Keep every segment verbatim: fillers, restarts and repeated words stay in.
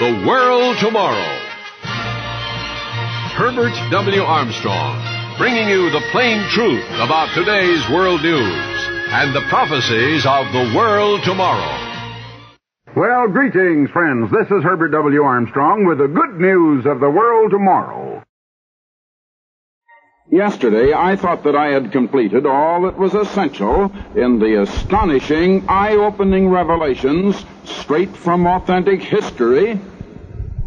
The World Tomorrow. Herbert W. Armstrong, bringing you the plain truth about today's world news and the prophecies of the world tomorrow. Well, greetings, friends. This is Herbert W. Armstrong with the good news of the world tomorrow. Yesterday, I thought that I had completed all that was essential in the astonishing, eye-opening revelations straight from authentic history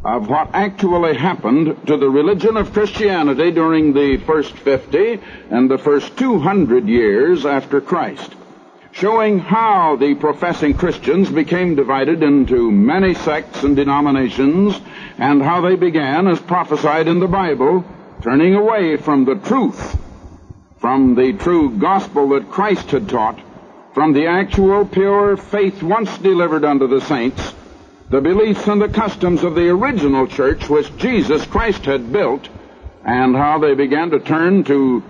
of what actually happened to the religion of Christianity during the first fifty and the first two hundred years after Christ, showing how the professing Christians became divided into many sects and denominations, and how they began, as prophesied in the Bible, turning away from the truth, from the true gospel that Christ had taught, from the actual pure faith once delivered unto the saints, the beliefs and the customs of the original church which Jesus Christ had built, and how they began to turn to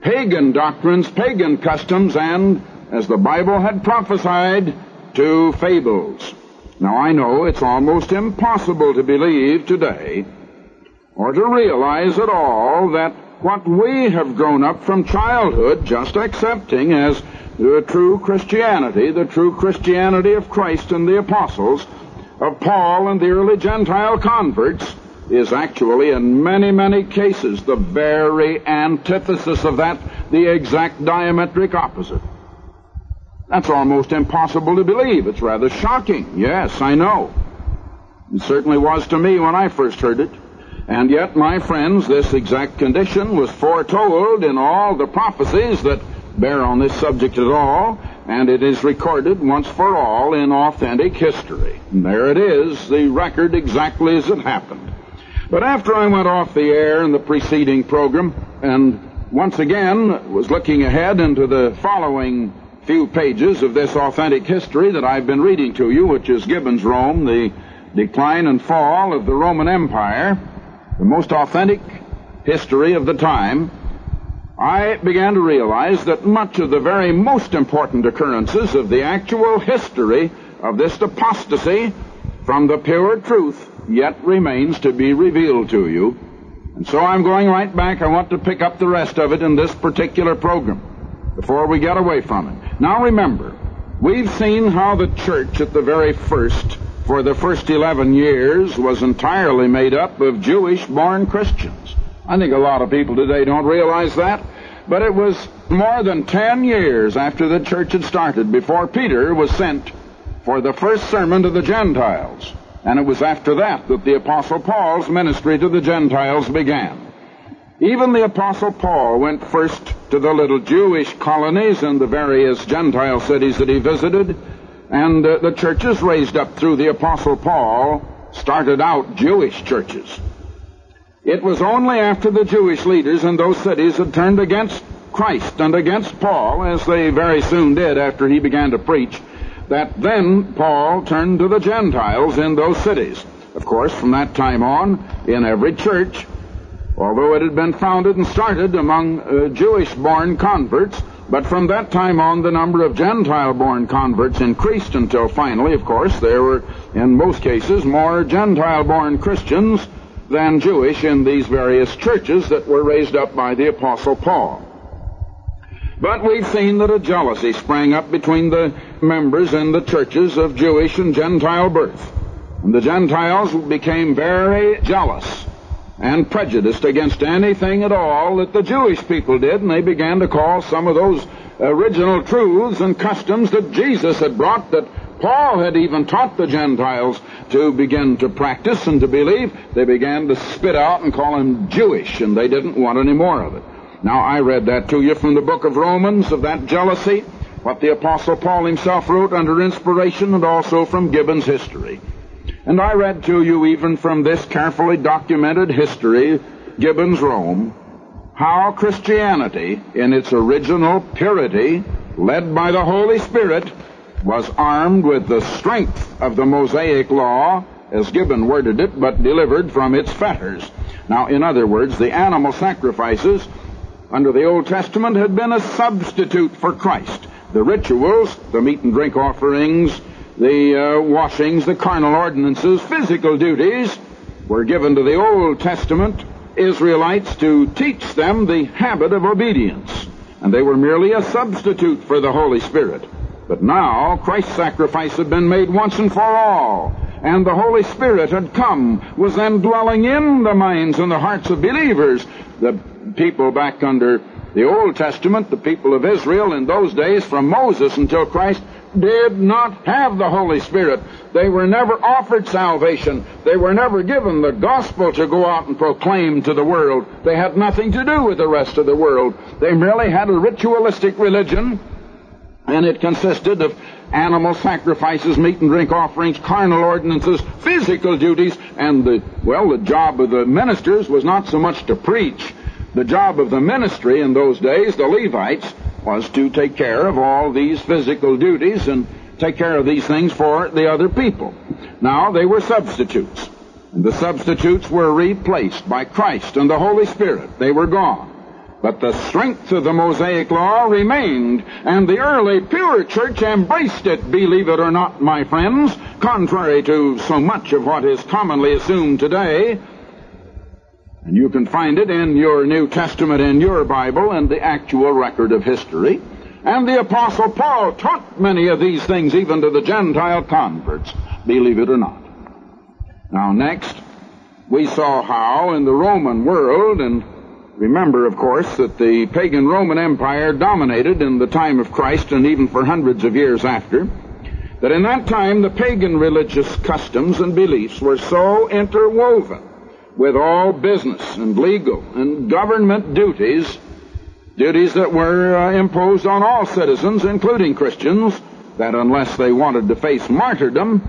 pagan doctrines, pagan customs, and, as the Bible had prophesied, to fables. Now, I know it's almost impossible to believe today, or to realize at all, that what we have grown up from childhood just accepting as the true Christianity, the true Christianity of Christ and the apostles, of Paul and the early Gentile converts, is actually in many, many cases the very antithesis of that, the exact diametric opposite. That's almost impossible to believe. It's rather shocking. Yes, I know. It certainly was to me when I first heard it. And yet, my friends, this exact condition was foretold in all the prophecies that bear on this subject at all, and it is recorded once for all in authentic history. And there it is, the record exactly as it happened. But after I went off the air in the preceding program, and once again was looking ahead into the following few pages of this authentic history that I've been reading to you, which is Gibbon's Rome, the decline and fall of the Roman Empire, the most authentic history of the time, I began to realize that much of the very most important occurrences of the actual history of this apostasy from the pure truth yet remains to be revealed to you. And so I'm going right back. I want to pick up the rest of it in this particular program before we get away from it. Now remember, we've seen how the church at the very first, for the first eleven years, was entirely made up of Jewish-born Christians. I think a lot of people today don't realize that, but it was more than ten years after the church had started before Peter was sent for the first sermon to the Gentiles, and it was after that that the Apostle Paul's ministry to the Gentiles began. Even the Apostle Paul went first to the little Jewish colonies and the various Gentile cities that he visited, and uh, the churches raised up through the Apostle Paul started out Jewish churches. It was only after the Jewish leaders in those cities had turned against Christ and against Paul, as they very soon did after he began to preach, that then Paul turned to the Gentiles in those cities. Of course, from that time on, in every church, although it had been founded and started among uh, Jewish-born converts, but from that time on the number of Gentile-born converts increased until finally, of course, there were, in most cases, more Gentile-born Christians than Jewish in these various churches that were raised up by the Apostle Paul. But we've seen that a jealousy sprang up between the members in the churches of Jewish and Gentile birth, and the Gentiles became very jealous and prejudiced against anything at all that the Jewish people did, and they began to call some of those original truths and customs that Jesus had brought, that Paul had even taught the Gentiles to begin to practice and to believe. They began to spit out and call him Jewish, and they didn't want any more of it. Now, I read that to you from the book of Romans, of that jealousy, what the Apostle Paul himself wrote under inspiration, and also from Gibbon's history. And I read to you even from this carefully documented history, Gibbon's Rome, how Christianity, in its original purity, led by the Holy Spirit, was armed with the strength of the Mosaic law, as Gibbon worded it, but delivered from its fetters. Now, in other words, the animal sacrifices under the Old Testament had been a substitute for Christ. The rituals, the meat and drink offerings, the uh, washings, the carnal ordinances, physical duties were given to the Old Testament Israelites to teach them the habit of obedience, and they were merely a substitute for the Holy Spirit. But now Christ's sacrifice had been made once and for all, and the Holy Spirit had come, was then dwelling in the minds and the hearts of believers. The people back under the Old Testament, the people of Israel in those days from Moses until Christ, did not have the Holy Spirit. They were never offered salvation. They were never given the gospel to go out and proclaim to the world. They had nothing to do with the rest of the world. They merely had a ritualistic religion, and it consisted of animal sacrifices, meat and drink offerings, carnal ordinances, physical duties, and the, well, the job of the ministers was not so much to preach. The job of the ministry in those days, the Levites, was to take care of all these physical duties and take care of these things for the other people. Now they were substitutes, and the substitutes were replaced by Christ and the Holy Spirit. They were gone. But the strength of the Mosaic law remained, and the early pure church embraced it, believe it or not, my friends, contrary to so much of what is commonly assumed today. And you can find it in your New Testament, in your Bible, and the actual record of history. And the Apostle Paul taught many of these things even to the Gentile converts, believe it or not. Now next, we saw how in the Roman world, and remember, of course, that the pagan Roman Empire dominated in the time of Christ and even for hundreds of years after, that in that time the pagan religious customs and beliefs were so interwoven with all business and legal and government duties, duties that were uh, imposed on all citizens, including Christians, that unless they wanted to face martyrdom,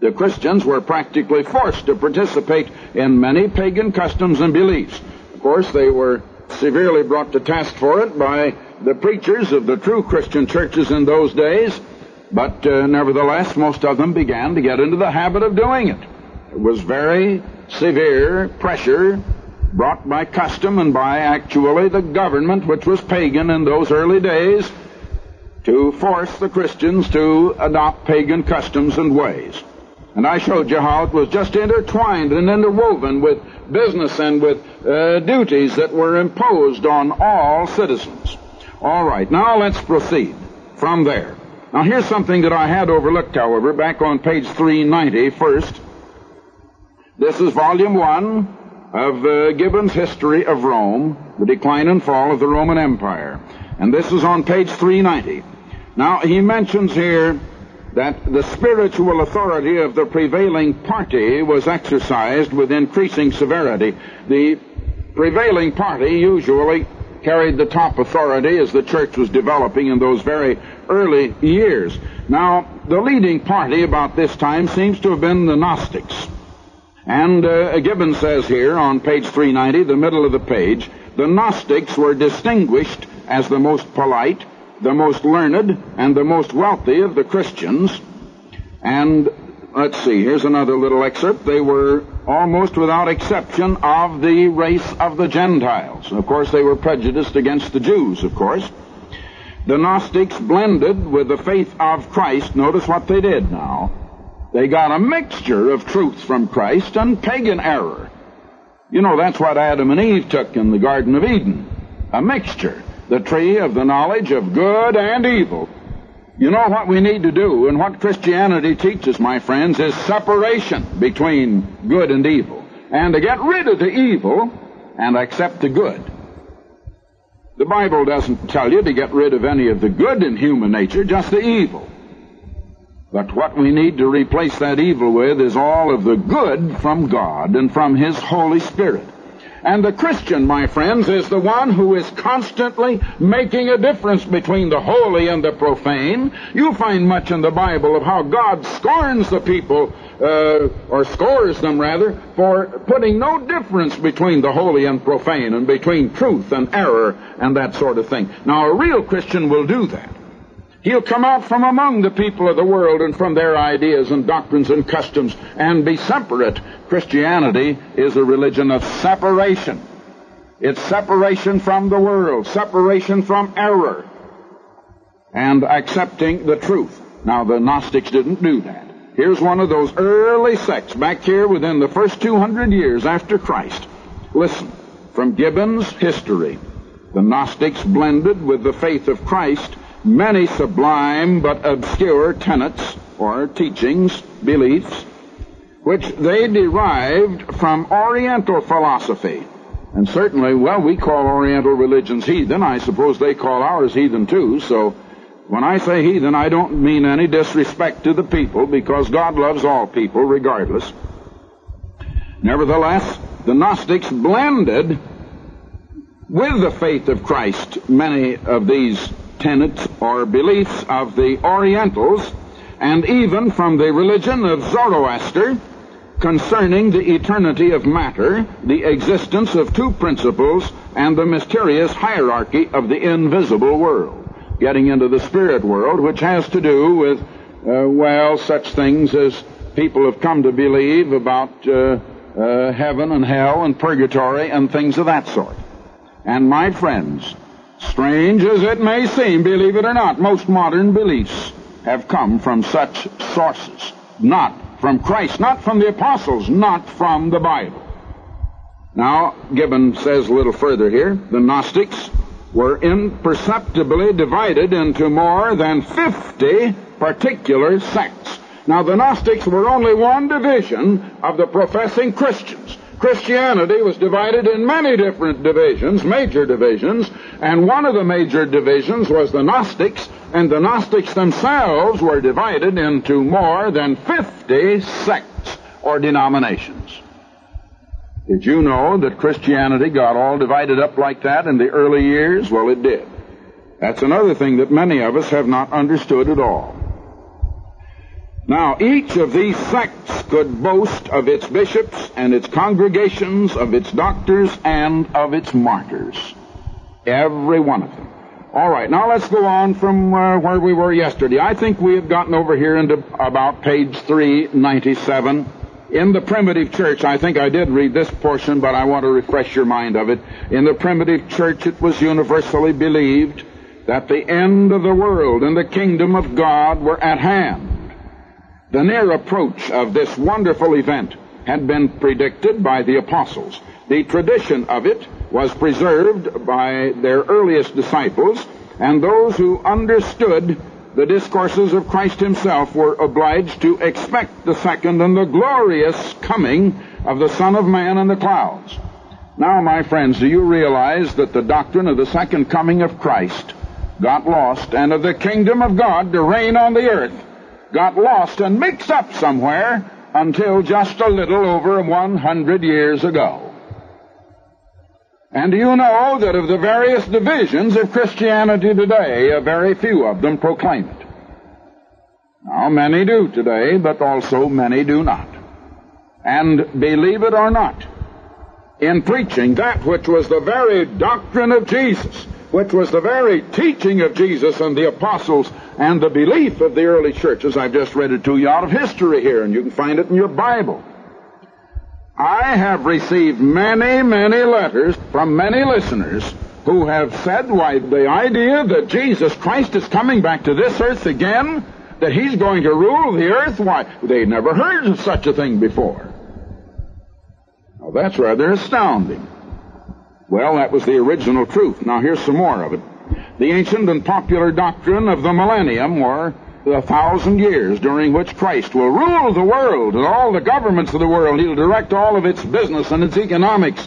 the Christians were practically forced to participate in many pagan customs and beliefs. Of course, they were severely brought to task for it by the preachers of the true Christian churches in those days, but uh, nevertheless, most of them began to get into the habit of doing it. It was very severe pressure brought by custom and by actually the government, which was pagan in those early days, to force the Christians to adopt pagan customs and ways. And I showed you how it was just intertwined and interwoven with business and with uh, duties that were imposed on all citizens. All right, now let's proceed from there. Now here's something that I had overlooked, however, back on page three ninety first. This is volume one of uh, Gibbon's History of Rome, the Decline and Fall of the Roman Empire. And this is on page three ninety. Now, he mentions here that the spiritual authority of the prevailing party was exercised with increasing severity. The prevailing party usually carried the top authority as the church was developing in those very early years. Now, the leading party about this time seems to have been the Gnostics. And uh, Gibbon says here on page three ninety, the middle of the page, the Gnostics were distinguished as the most polite, the most learned, and the most wealthy of the Christians. And let's see, here's another little excerpt. They were almost without exception of the race of the Gentiles. And of course, they were prejudiced against the Jews, of course. The Gnostics blended with the faith of Christ. Notice what they did now. They got a mixture of truth from Christ and pagan error. You know, that's what Adam and Eve took in the Garden of Eden, a mixture, the tree of the knowledge of good and evil. You know what we need to do, and what Christianity teaches, my friends, is separation between good and evil, and to get rid of the evil and accept the good. The Bible doesn't tell you to get rid of any of the good in human nature, just the evil. But what we need to replace that evil with is all of the good from God and from His Holy Spirit. And the Christian, my friends, is the one who is constantly making a difference between the holy and the profane. You find much in the Bible of how God scorns the people, uh, or scores them, rather, for putting no difference between the holy and profane and between truth and error and that sort of thing. Now, a real Christian will do that. He'll come out from among the people of the world and from their ideas and doctrines and customs and be separate. Christianity is a religion of separation. It's separation from the world, separation from error, and accepting the truth. Now, the Gnostics didn't do that. Here's one of those early sects back here within the first two hundred years after Christ. Listen, from Gibbon's history, the Gnostics blended with the faith of Christ many sublime but obscure tenets or teachings, beliefs, which they derived from Oriental philosophy. And certainly, well, we call Oriental religions heathen. I suppose they call ours heathen too, so when I say heathen, I don't mean any disrespect to the people, because God loves all people regardless. Nevertheless, the Gnostics blended with the faith of Christ many of these tenets or beliefs of the Orientals, and even from the religion of Zoroaster concerning the eternity of matter, the existence of two principles, and the mysterious hierarchy of the invisible world. Getting into the spirit world, which has to do with, uh, well, such things as people have come to believe about uh, uh, heaven and hell and purgatory and things of that sort. And my friends, strange as it may seem, believe it or not, most modern beliefs have come from such sources, not from Christ, not from the apostles, not from the Bible. Now, Gibbon says a little further here, the Gnostics were imperceptibly divided into more than fifty particular sects. Now, the Gnostics were only one division of the professing Christians. Christianity was divided in many different divisions, major divisions, and one of the major divisions was the Gnostics, and the Gnostics themselves were divided into more than fifty sects or denominations. Did you know that Christianity got all divided up like that in the early years? Well, it did. That's another thing that many of us have not understood at all. Now, each of these sects could boast of its bishops and its congregations, of its doctors, and of its martyrs. Every one of them. All right, now let's go on from uh, where we were yesterday. I think we have gotten over here into about page three ninety-seven. In the primitive church, I think I did read this portion, but I want to refresh your mind of it. In the primitive church, it was universally believed that the end of the world and the kingdom of God were at hand. The near approach of this wonderful event had been predicted by the apostles. The tradition of it was preserved by their earliest disciples, and those who understood the discourses of Christ himself were obliged to expect the second and the glorious coming of the Son of Man in the clouds. Now, my friends, do you realize that the doctrine of the second coming of Christ got lost, and of the kingdom of God to reign on the earth got lost and mixed up somewhere until just a little over one hundred years ago? And do you know that of the various divisions of Christianity today, a very few of them proclaim it? Now, many do today, but also many do not. And believe it or not, in preaching that which was the very doctrine of Jesus, which was the very teaching of Jesus and the apostles and the belief of the early churches, I've just read it to you out of history here, and you can find it in your Bible. I have received many, many letters from many listeners who have said, why, the idea that Jesus Christ is coming back to this earth again, that he's going to rule the earth, why, they never heard of such a thing before. Now, that's rather astounding. Well, that was the original truth. Now, here's some more of it. The ancient and popular doctrine of the millennium, or the thousand years during which Christ will rule the world and all the governments of the world. He'll direct all of its business and its economics,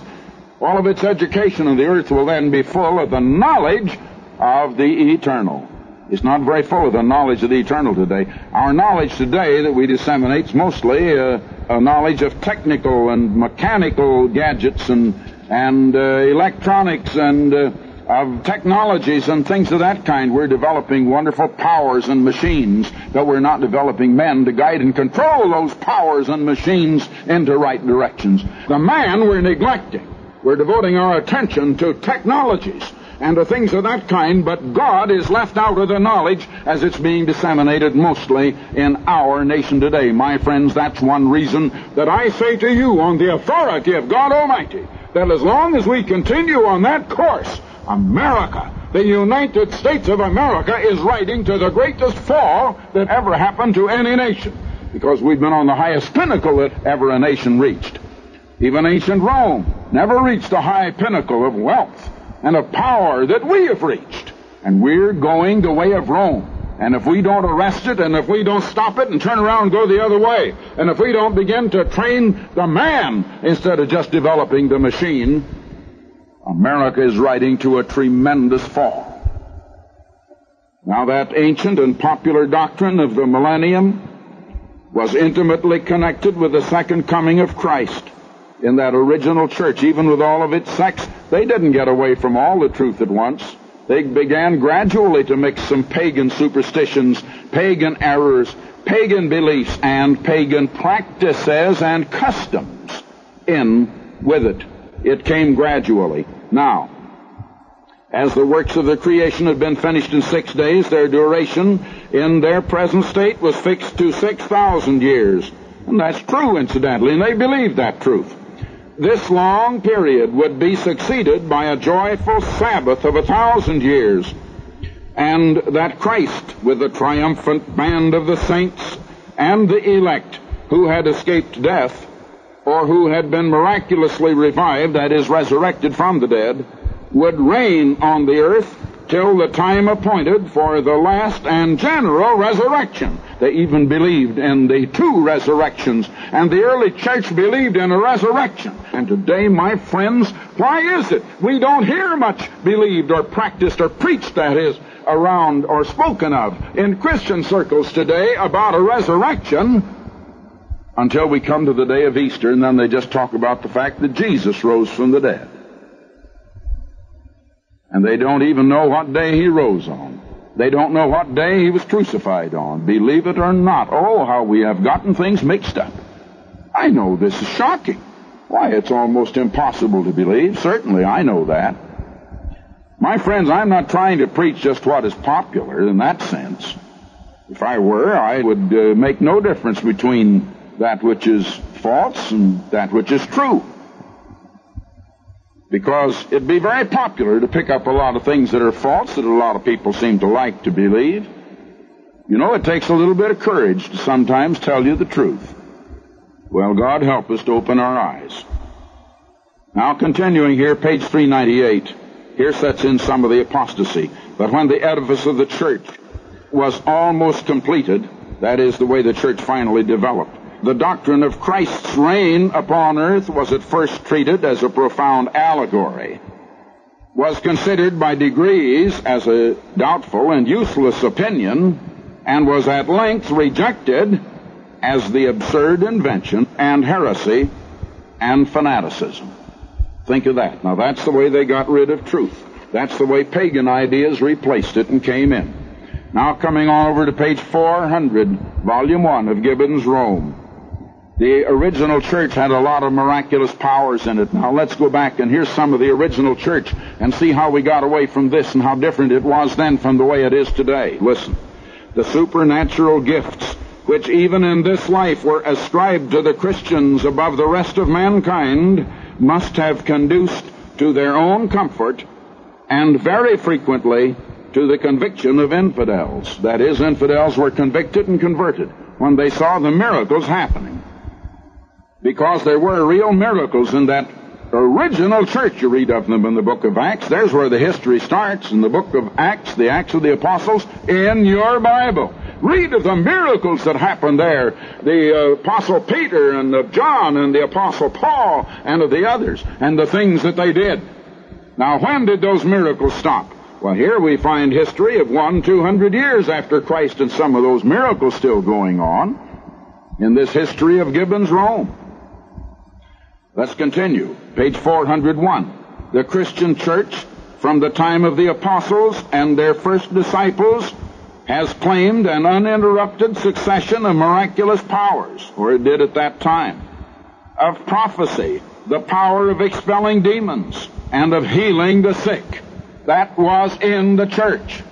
all of its education, and the earth will then be full of the knowledge of the eternal. It's not very full of the knowledge of the eternal today. Our knowledge today that we disseminate is mostly a, a knowledge of technical and mechanical gadgets and, and uh, electronics and Uh, of technologies and things of that kind. We're developing wonderful powers and machines, but we're not developing men to guide and control those powers and machines into right directions. The man we're neglecting. We're devoting our attention to technologies and to things of that kind, but God is left out of the knowledge as it's being disseminated mostly in our nation today. My friends, that's one reason that I say to you on the authority of God Almighty that as long as we continue on that course, America the United States of America is riding to the greatest fall that ever happened to any nation, because we've been on the highest pinnacle that ever a nation reached. Even ancient Rome never reached the high pinnacle of wealth and of power that we have reached. And we're going the way of Rome. And if we don't arrest it, and if we don't stop it and turn around and go the other way, and if we don't begin to train the man instead of just developing the machine, America is riding to a tremendous fall. Now, that ancient and popular doctrine of the millennium was intimately connected with the second coming of Christ in that original church. Even with all of its sects, they didn't get away from all the truth at once. They began gradually to mix some pagan superstitions, pagan errors, pagan beliefs, and pagan practices and customs in with it. It came gradually. Now, as the works of the creation had been finished in six days, their duration in their present state was fixed to six thousand years. And that's true, incidentally, and they believed that truth. This long period would be succeeded by a joyful Sabbath of a thousand years, and that Christ, with the triumphant band of the saints and the elect who had escaped death, or who had been miraculously revived, that is, resurrected from the dead, would reign on the earth till the time appointed for the last and general resurrection. They even believed in the two resurrections, and the early church believed in a resurrection. And today, my friends, why is it we don't hear much believed or practiced or preached, that is, around or spoken of in Christian circles today about a resurrection until we come to the day of Easter, and then they just talk about the fact that Jesus rose from the dead. And they don't even know what day he rose on. They don't know what day he was crucified on, believe it or not. Oh, how we have gotten things mixed up. I know this is shocking. Why, it's almost impossible to believe. Certainly, I know that. My friends, I'm not trying to preach just what is popular in that sense. If I were, I would uh, make no difference between that which is false and that which is true, because it'd be very popular to pick up a lot of things that are false that a lot of people seem to like to believe. You know, it takes a little bit of courage to sometimes tell you the truth. Well, God help us to open our eyes. Now, continuing here, page three ninety-eight, here sets in some of the apostasy. But when the edifice of the church was almost completed, that is, the way the church finally developed, the doctrine of Christ's reign upon earth was at first treated as a profound allegory, was considered by degrees as a doubtful and useless opinion, and was at length rejected as the absurd invention and heresy and fanaticism. Think of that. Now, that's the way they got rid of truth. That's the way pagan ideas replaced it and came in. Now, coming on over to page four hundred, volume one of Gibbon's Rome. The original church had a lot of miraculous powers in it. Now, let's go back and hear some of the original church and see how we got away from this and how different it was then from the way it is today. Listen. The supernatural gifts, which even in this life were ascribed to the Christians above the rest of mankind, must have conduced to their own comfort and very frequently to the conviction of infidels. That is, infidels were convicted and converted when they saw the miracles happening, because there were real miracles in that original church. You read of them in the book of Acts. There's where the history starts, in the book of Acts, the Acts of the Apostles, in your Bible. Read of the miracles that happened there, the uh, Apostle Peter and of John and the Apostle Paul and of the others, and the things that they did. Now, when did those miracles stop? Well, here we find history of one, two hundred years after Christ, and some of those miracles still going on in this history of Gibbon's Rome. Let's continue. Page four hundred one. The Christian church, from the time of the apostles and their first disciples, has claimed an uninterrupted succession of miraculous powers, or it did at that time, of prophecy, the power of expelling demons, and of healing the sick. That was in the church.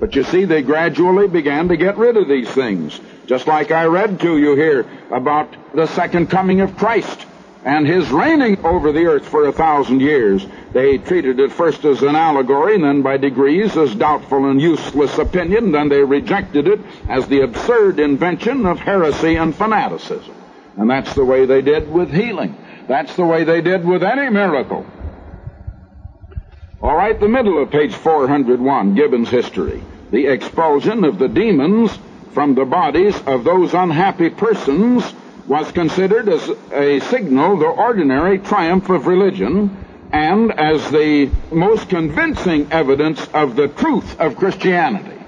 But you see, they gradually began to get rid of these things, just like I read to you here about the second coming of Christ. and his reigning over the earth for a thousand years. They treated it first as an allegory, and then by degrees as doubtful and useless opinion. Then they rejected it as the absurd invention of heresy and fanaticism. And that's the way they did with healing. That's the way they did with any miracle. All right, the middle of page four hundred one, Gibbon's history. The expulsion of the demons from the bodies of those unhappy persons was considered as a signal the ordinary triumph of religion and as the most convincing evidence of the truth of Christianity.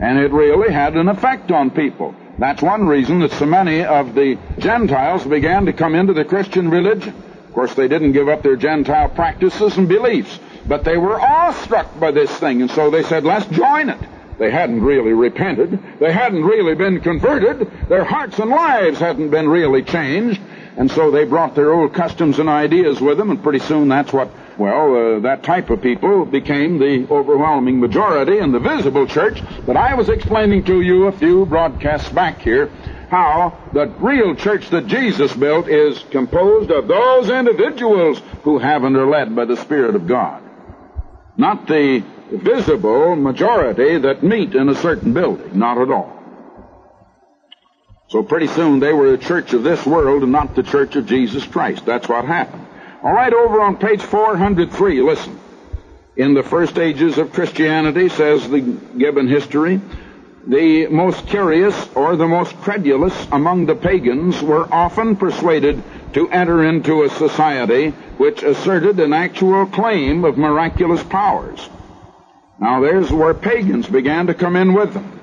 And it really had an effect on people. That's one reason that so many of the Gentiles began to come into the Christian religion. Of course, they didn't give up their Gentile practices and beliefs, but they were awestruck by this thing, and so they said, let's join it. They hadn't really repented. They hadn't really been converted. Their hearts and lives hadn't been really changed. And so they brought their old customs and ideas with them, and pretty soon that's what, well, uh, that type of people became the overwhelming majority in the visible church. But I was explaining to you a few broadcasts back here how the real church that Jesus built is composed of those individuals who have and are led by the Spirit of God, not the visible majority that meet in a certain building. Not at all. So pretty soon they were the church of this world and not the church of Jesus Christ. That's what happened. All right, over on page four hundred three, listen. In the first ages of Christianity, says the Gibbon history, the most curious or the most credulous among the pagans were often persuaded to enter into a society which asserted an actual claim of miraculous powers. Now, there's where pagans began to come in with them.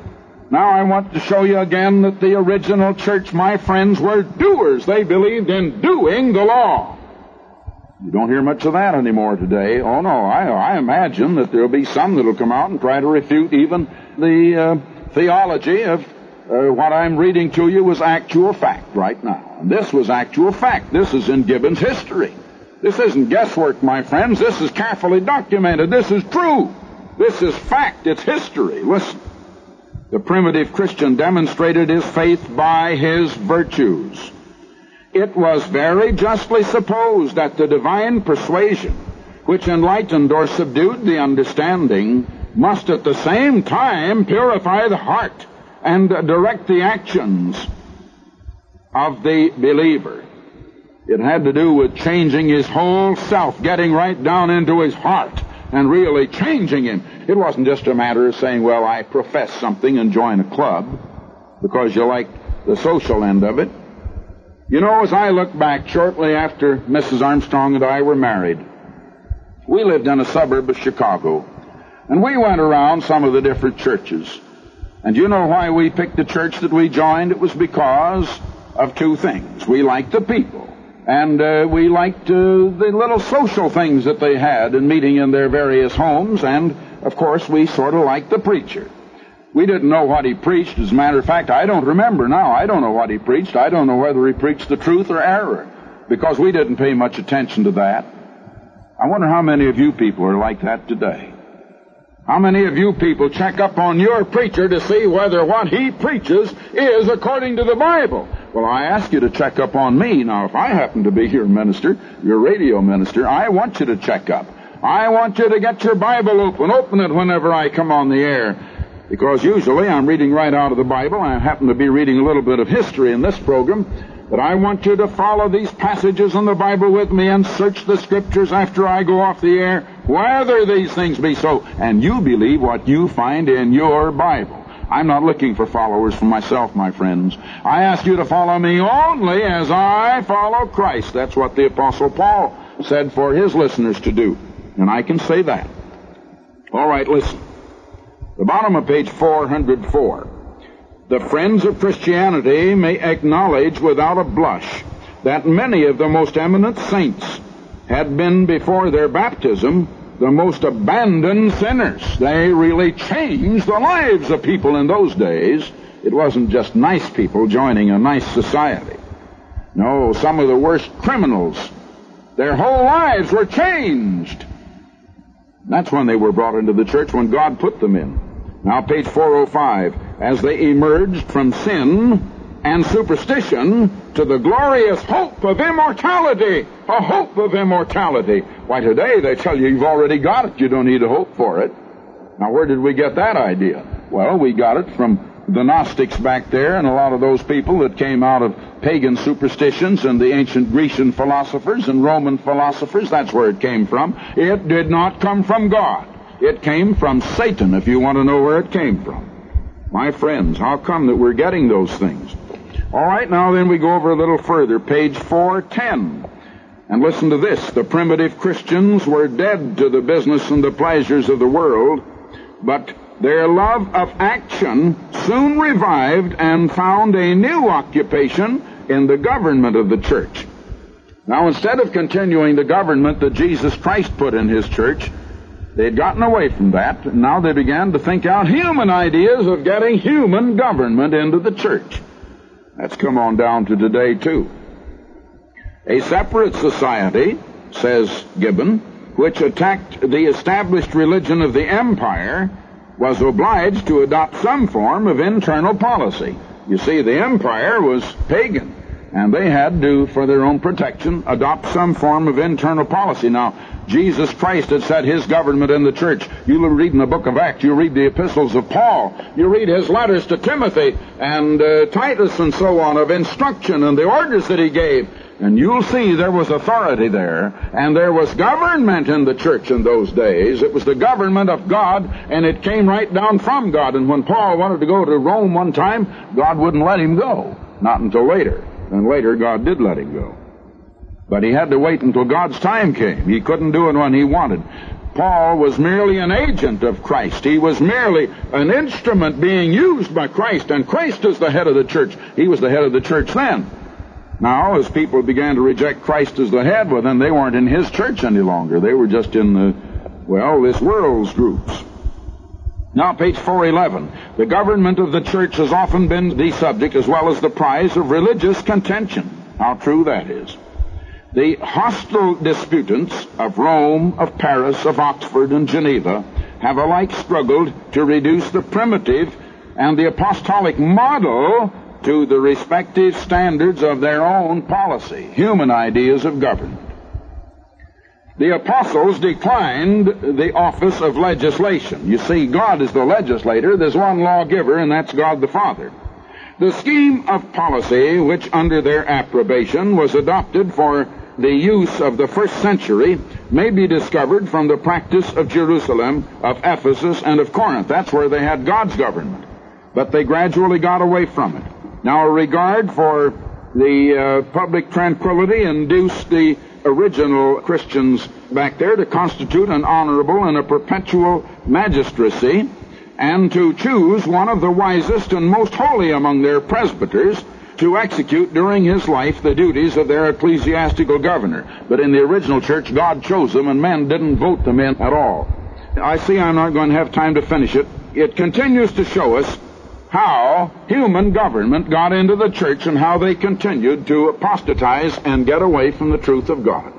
Now, I want to show you again that the original church, my friends, were doers. They believed in doing the law. You don't hear much of that anymore today. Oh, no, I, I imagine that there will be some that will come out and try to refute even the uh, theology of uh, what I'm reading to you was actual fact right now. And this was actual fact. This is in Gibbon's history. This isn't guesswork, my friends. This is carefully documented. This is true. This is fact. It's history. Listen. The primitive Christian demonstrated his faith by his virtues. It was very justly supposed that the divine persuasion, which enlightened or subdued the understanding, must at the same time purify the heart and direct the actions of the believer. It had to do with changing his whole self, getting right down into his heart, and really changing him. It wasn't just a matter of saying, well, I profess something and join a club because you like the social end of it. You know, as I look back, shortly after Missus Armstrong and I were married, we lived in a suburb of Chicago, and we went around some of the different churches. And you know why we picked the church that we joined? It was because of two things. We liked the people. And uh, we liked uh, the little social things that they had in meeting in their various homes. And, of course, we sort of liked the preacher. We didn't know what he preached. As a matter of fact, I don't remember now. I don't know what he preached. I don't know whether he preached the truth or error, because we didn't pay much attention to that. I wonder how many of you people are like that today. How many of you people check up on your preacher to see whether what he preaches is according to the Bible? Well, I ask you to check up on me. Now, if I happen to be your minister, your radio minister, I want you to check up. I want you to get your Bible open. Open it whenever I come on the air, because usually I'm reading right out of the Bible. I happen to be reading a little bit of history in this program, but I want you to follow these passages in the Bible with me and search the Scriptures after I go off the air, whether these things be so. And you believe what you find in your Bible. I'm not looking for followers for myself, my friends. I ask you to follow me only as I follow Christ. That's what the Apostle Paul said for his listeners to do. And I can say that. All right, listen. The bottom of page four hundred four. The friends of Christianity may acknowledge without a blush that many of the most eminent saints had been before their baptism the most abandoned sinners. They really changed the lives of people in those days. It wasn't just nice people joining a nice society. No, some of the worst criminals, their whole lives were changed. That's when they were brought into the church, when God put them in. Now, page four oh five. As they emerged from sin, and superstition to the glorious hope of immortality, a hope of immortality. Why, today they tell you you've already got it. You don't need to hope for it. Now, where did we get that idea? Well, we got it from the Gnostics back there and a lot of those people that came out of pagan superstitions and the ancient Grecian philosophers and Roman philosophers. That's where it came from. It did not come from God. It came from Satan, if you want to know where it came from. My friends, how come that we're getting those things? All right, now then we go over a little further, page four ten. And listen to this. The primitive Christians were dead to the business and the pleasures of the world, but their love of action soon revived and found a new occupation in the government of the church. Now, instead of continuing the government that Jesus Christ put in his church, they had gotten away from that, and now they began to think out human ideas of getting human government into the church. That's come on down to today, too. A separate society, says Gibbon, which attacked the established religion of the empire, was obliged to adopt some form of internal policy. You see, the empire was pagan, and they had to, for their own protection, adopt some form of internal policy. Now, Jesus Christ had set his government in the church. You read in the book of Acts, you read the epistles of Paul, you read his letters to Timothy and uh, Titus and so on, of instruction and the orders that he gave, and you'll see there was authority there, and there was government in the church in those days. It was the government of God, and it came right down from God. And when Paul wanted to go to Rome one time, God wouldn't let him go, not until later. And later God did let him go. But he had to wait until God's time came. He couldn't do it when he wanted. Paul was merely an agent of Christ. He was merely an instrument being used by Christ, and Christ is the head of the church. He was the head of the church then. Now, as people began to reject Christ as the head, well, then they weren't in his church any longer. They were just in the, well, this world's groups. Now, page four eleven. The government of the church has often been the subject, as well as the prize, of religious contention. How true that is. The hostile disputants of Rome, of Paris, of Oxford, and Geneva have alike struggled to reduce the primitive and the apostolic model to the respective standards of their own policy, human ideas of government. The apostles declined the office of legislation. You see, God is the legislator, there's one lawgiver, and that's God the Father. The scheme of policy which, under their approbation, was adopted for the use of the first century may be discovered from the practice of Jerusalem, of Ephesus, and of Corinth. That's where they had God's government, but they gradually got away from it. Now, a regard for the uh, public tranquility induced the original Christians back there to constitute an honorable and a perpetual magistracy, and to choose one of the wisest and most holy among their presbyters to execute during his life the duties of their ecclesiastical governor. But in the original church, God chose them, and men didn't vote them in at all. I see I'm not going to have time to finish it. It continues to show us how human government got into the church and how they continued to apostatize and get away from the truth of God.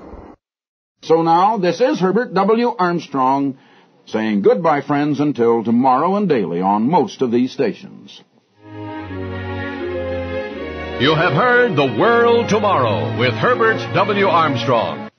So now, this is Herbert W. Armstrong saying goodbye, friends, until tomorrow and daily on most of these stations. You have heard The World Tomorrow with Herbert W. Armstrong.